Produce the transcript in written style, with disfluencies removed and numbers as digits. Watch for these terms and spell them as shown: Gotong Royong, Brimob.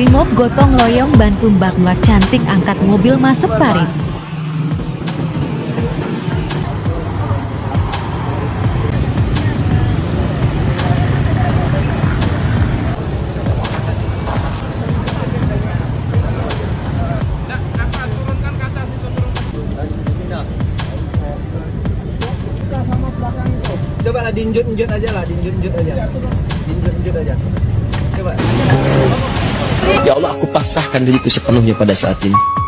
Brimob gotong royong bantu mbak-mbak cantik angkat mobil masuk parit. Coba lah diinjut-injut aja lah, diinjut-injut aja. Coba. Ya Allah, aku pasrahkan diriku sepenuhnya pada saat ini.